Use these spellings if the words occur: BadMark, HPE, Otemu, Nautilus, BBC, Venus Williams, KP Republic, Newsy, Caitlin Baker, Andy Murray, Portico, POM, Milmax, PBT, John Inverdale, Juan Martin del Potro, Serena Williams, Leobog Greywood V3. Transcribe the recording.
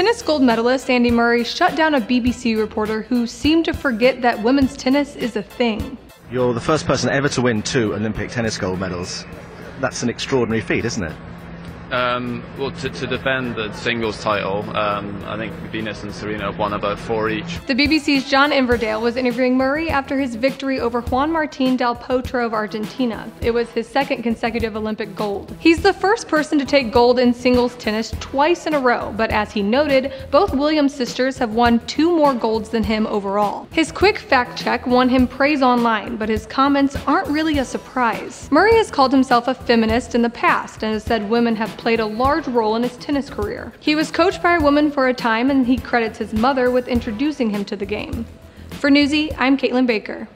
Tennis gold medalist Andy Murray shut down a BBC reporter who seemed to forget that women's tennis is a thing. You're the first person ever to win 2 Olympic tennis gold medals. That's an extraordinary feat, isn't it? Well, to defend the singles title, I think Venus and Serena have won about 4 each. The BBC's John Inverdale was interviewing Murray after his victory over Juan Martin del Potro of Argentina. It was his 2nd consecutive Olympic gold. He's the first person to take gold in singles tennis twice in a row, but as he noted, both Williams sisters have won 2 more golds than him overall. His quick fact check won him praise online, but his comments aren't really a surprise. Murray has called himself a feminist in the past and has said women have played a large role in his tennis career. He was coached by a woman for a time, and he credits his mother with introducing him to the game. For Newsy, I'm Caitlin Baker.